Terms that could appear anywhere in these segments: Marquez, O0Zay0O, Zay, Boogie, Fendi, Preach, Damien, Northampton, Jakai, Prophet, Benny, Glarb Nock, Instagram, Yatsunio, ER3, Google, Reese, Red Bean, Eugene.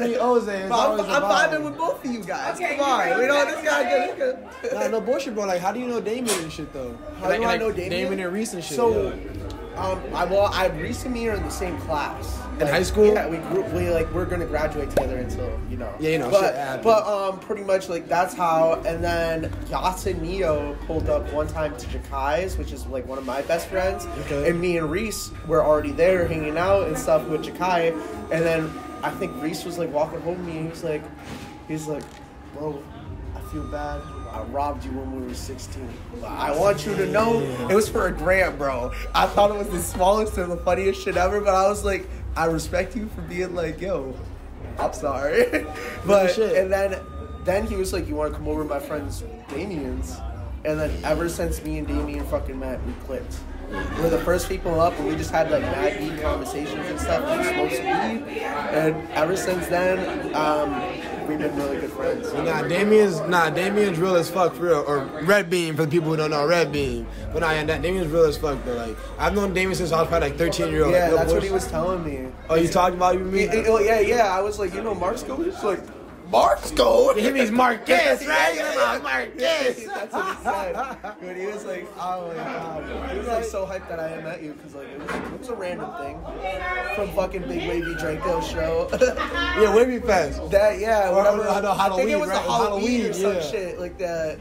me O0Zay0O. I'm vibing with both of you guys. Okay, come on. We know this guy good. Nah, no bullshit, bro. Like, how do you know Damien and shit, though? How do I know Damien? Damien and Reese and shit. So, well, Reese and me are in the same class. Like, in high school? Yeah, we're gonna graduate together until, you know. Yeah, you know. But pretty much, like, that's how. And then Yatsunio pulled up one time to Jakai's, which is, like, one of my best friends. Okay. And me and Reese were already there hanging out and stuff with Jakai. And then I think Reese was, like, walking home with me, and he's like, bro, I feel bad. I robbed you when we were 16. I want you to know it was for a grant, bro. I thought it was the smallest and the funniest shit ever, but I was like, I respect you for being like, yo, I'm sorry. But and then he was like, you want to come over to my friend's Damien's? And then ever since me and Damien fucking met, we clicked. We were the first people up, and we just had like mad deep conversations and stuff. We smoked weed, and ever since then, we've been really good friends. Nah, Damien's real as fuck, for real. Or Red Bean, for the people who don't know, Red Bean. But nah, Damien's real as fuck, but like, I've known Damien since I was probably like 13-year-old. Yeah, like, that's what he was telling me. Oh, you talked about you and me? Yeah, I was like, you know Marco? He's like, Marco? He means Marquez, right? You know Marquez. That's what he said. But he was like, oh my god. He was like so hyped that I met you, because like, it was a random thing from fucking Big Wavy Draco's show. Yeah, Wavy Fest. I think it was Halloween or some shit like that.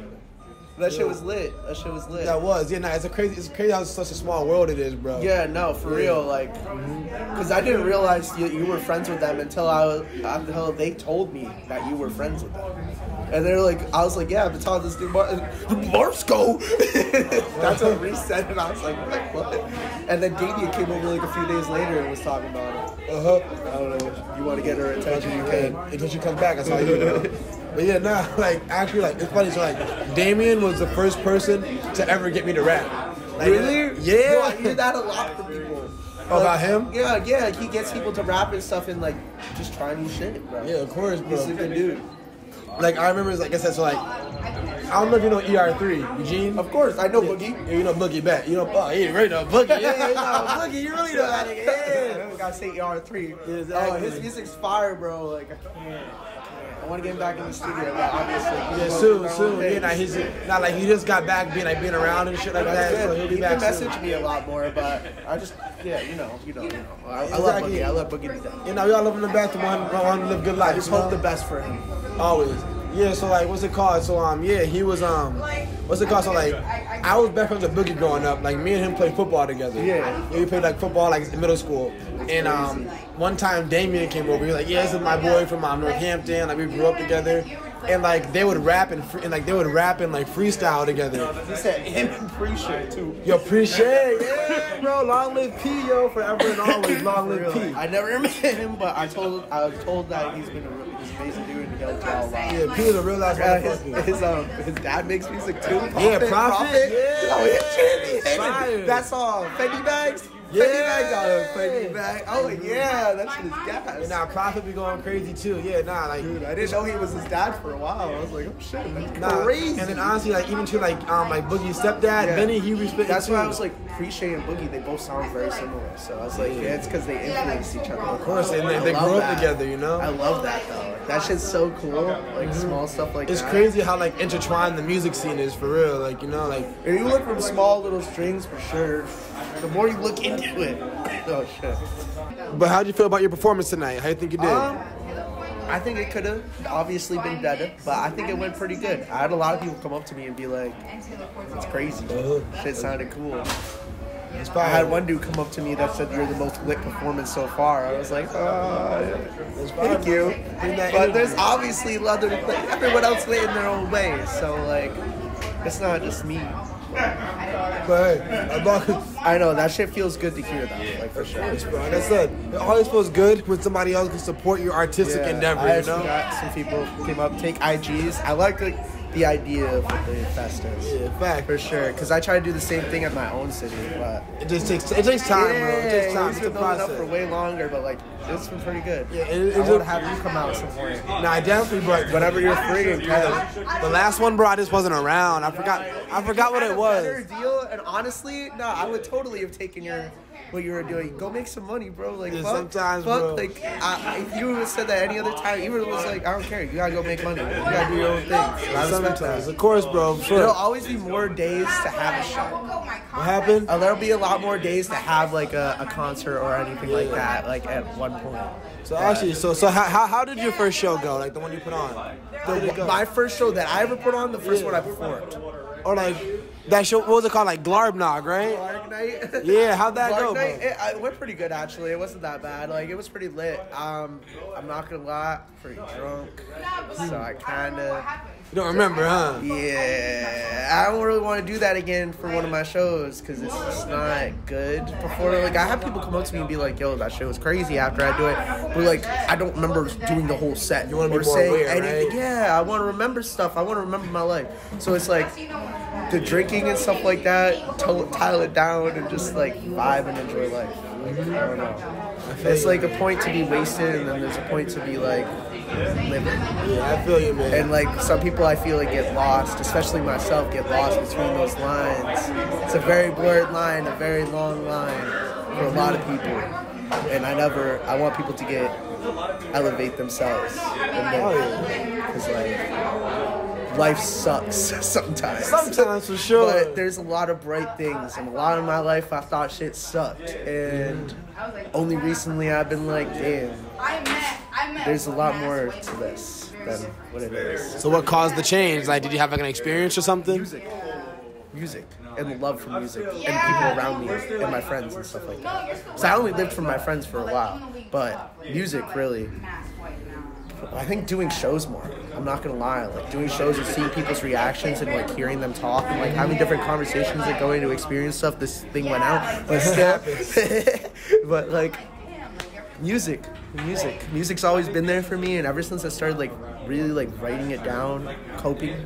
That shit was lit. That was. Yeah, nah, it's crazy how such a small world it is, bro. Yeah, no, for real, like, because I didn't realize you were friends with them until they told me that you were friends with them. And they're like, I was like, yeah, I've been talking to this dude, Marco. That's what Reese said, and I was like, what? And then Damien came over like a few days later and was talking about it. I don't know. You want to get her attention, you can. Until she comes back, that's all you do. But yeah, nah, like, actually, like, it's funny, so, like, Damien was the first person to ever get me to rap. Like, really? Yeah. No, I hear that a lot from people. Oh, like, about him? Yeah, he gets people to rap and stuff and, like, just try new shit, bro. Yeah, of course, bro. He's a good dude. Like, I remember, like I said, so, like, I don't know if you know ER3, Eugene? Of course, I know Boogie. Yeah, you know Boogie, bet. You know, oh, you really know Boogie. Yeah, you know Boogie, you really know that nigga, yeah. I gotta say ER3. Yeah, exactly. Oh, his music's fire, bro, like, I want to get him back in the studio, like, obviously. Yeah, soon. Yeah, like he just got back being around and shit like that. So he'll be back soon. He messaged me a lot more, but I just, yeah, you know. I love Boogie to death. You know, we all live in the bathroom. I want to live good life. I just hope the best for him. Always. Yeah, so like, what's it called? So yeah, he was what's it called? So like, I was back friends with Boogie growing up. Like me and him played football together. Yeah, we played like football like in middle school. And one time Damien came over. He was like, yeah, this is my boy from Northampton. Like we grew up together. And like they would rap and like freestyle together. He said, and Preach too. Yo, Preach, yeah, bro. Long live P, yo, forever and always. Long live P. I never met him, but I was told that he's been a really amazing dude. Yeah, people don't realize his dad makes music too. Yeah, Prophet. Yeah. Oh, yeah, that's all. Fendi bags. Yeah. Fendi bags. Oh, yeah, that shit is gas. And now Prophet be going crazy too. Yeah, nah, like dude, I didn't know he was his dad for a while. I was like, oh shit, that's crazy. And then honestly, like even to like Boogie's stepdad, Benny, he respected. That's why I was like, Preach and Boogie, they both sound very similar. So I was like, yeah, it's because they influenced each other. Of course, and they grew up together, you know. I love that though. That shit's so cool, like small stuff like that. It's crazy how like intertwined the music scene is, for real. Like, you know, like if you look from small little strings, for sure, the more you look into it. Oh shit. But how'd you feel about your performance tonight? How do you think you did? I think it could have obviously been better, but I think it went pretty good. I had a lot of people come up to me and be like, it's crazy. Shit sounded cool. I had one dude come up to me that said, you're the most lit performance so far. I was like, oh, thank you. But there's obviously everyone else lit in their own way. So, like, it's not just me. But I know, that shit feels good to hear that. Yeah, like, for sure. Like I said, it always feels good when somebody else can support your artistic endeavor, you know? Some people came up, take IGs. I like the idea of what the fest is. Yeah, fact. For sure, because I try to do the same thing at my own city, but... It takes time, bro. It takes time. It's been building up for way longer, but, like, it's been pretty good. Yeah, I would have you come out some point. Nah, definitely, but whenever you're free and the last one, bro, I just wasn't around. I forgot what it was. Better deal, and honestly, no, I would totally have taken your... what you were doing. Go make some money, bro. Like, yeah, fuck, sometimes, fuck, bro. Like, if you would have said that any other time, you would have was like, I don't care. You gotta go make money. You gotta do your own thing. Like, sometimes, of course, bro. Sure. There'll always be more days to have a show. What happened? There'll be a lot more days to have like a concert or anything like that. Like at one point. So actually, so how did your first show go? Like the one you put on. My first show that I ever put on, the first one I performed. Or like that show, what was it called? Like Glarb Nock, right? Glarb Night. Yeah, how'd that Glarb go, bro? It went pretty good, actually. It wasn't that bad. Like, it was pretty lit. I'm not gonna lie, pretty drunk, so I kind of. You don't remember, huh? Yeah, I don't really want to do that again for one of my shows because it's just not good. Before, like, I have people come up to me and be like, "Yo, that shit was crazy." After I do it, but like, I don't remember doing the whole set. You want to be more aware, anything, right? Yeah, I want to remember stuff. I want to remember my life. So it's like the drinking and stuff like that, tile it down and just like vibe and enjoy life. Like, I don't know. It's like a point to be wasted, and then there's a point to be like living. Yeah, I feel you, man. And like some people, I feel like get lost, especially myself, get lost between those lines. It's a very blurred line, a very long line for a lot of people. And I want people to elevate themselves. Because like life sucks sometimes. Sometimes for sure. But there's a lot of bright things, and a lot of my life I thought shit sucked, and only recently I've been like, damn, there's a lot more to this than what it is. So what caused the change? Like, did you have like an experience or something? Music. And the love for music. And people around me and my friends and stuff like that. So I only lived from my friends for a while. But music really, I think doing shows more. I'm not gonna lie, like doing shows and seeing people's reactions and like hearing them talk and like having different conversations and going to experience stuff. This thing went out, but still, but like music's always been there for me, and ever since I started like really like writing it down, coping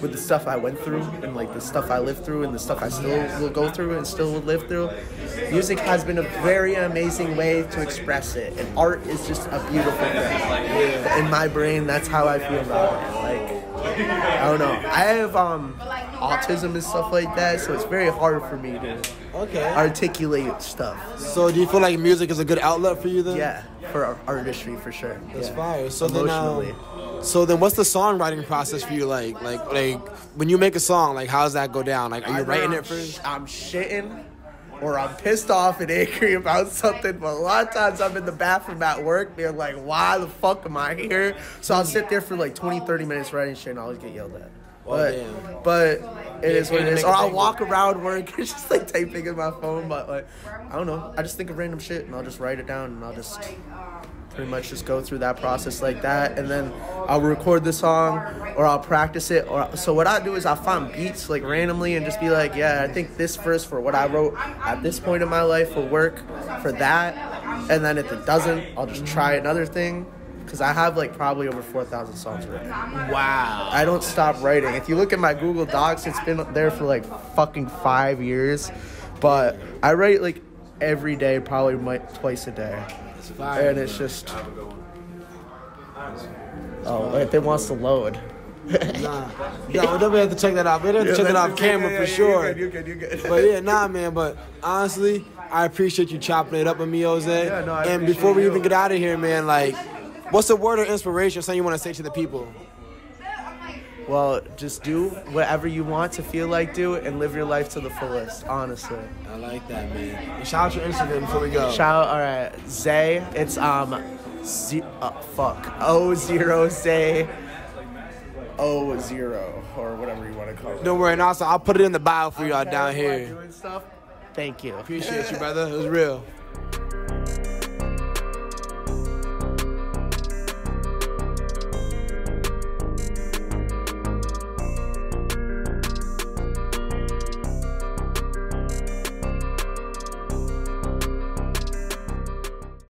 with the stuff I went through and like the stuff I lived through and the stuff I still will go through and still will live through, music has been a very amazing way to express it, and art is just a beautiful thing. In my brain, that's how I feel about it. Like, I don't know, I have autism and stuff like that, so it's very hard for me to articulate stuff. So do you feel like music is a good outlet for you then? Yeah, for artistry for sure. That's fire. So emotionally. So then what's the songwriting process for you like? Like when you make a song, like how does that go down? Like, are you writing it first? I'm shitting, or I'm pissed off and angry about something, but a lot of times I'm in the bathroom at work, they're like, why the fuck am I here? So I'll sit there for like 20-30 minutes writing shit and I'll always get yelled at. But it is what it is. Or I'll walk around work and just like typing in my phone, but like, I don't know, I just think of random shit and I'll just write it down, and I'll just pretty much just go through that process like that, and then I'll record the song or I'll practice it. Or so what I do is I find beats like randomly and just be like, yeah, I think this verse for what I wrote at this point in my life will work for that, and then if it doesn't, I'll just try another thing. Because I have like probably over 4,000 songs written. Wow. I don't stop writing. If you look at my Google Docs, it's been there for like fucking 5 years. But I write like every day, probably like twice a day. And it's just, oh, if it wants to load. Nah. Yeah, we'll definitely have to check that out. We'll have to check that off camera for sure. You're good. But yeah, nah, man. But honestly, I appreciate you chopping it up with me, O0Zay. Yeah, no, and before we even get out of here, man, like, what's the word or inspiration, something you want to say to the people? Well, just do whatever you want to feel like do and live your life to the fullest, honestly. I like that, man. And shout out your Instagram before we go. Shout out, all right, Zay. It's, O0Zay0O or whatever you want to call it. Don't worry, and also I'll put it in the bio for y'all down here. Doing stuff. Thank you. Appreciate you, brother. It was real.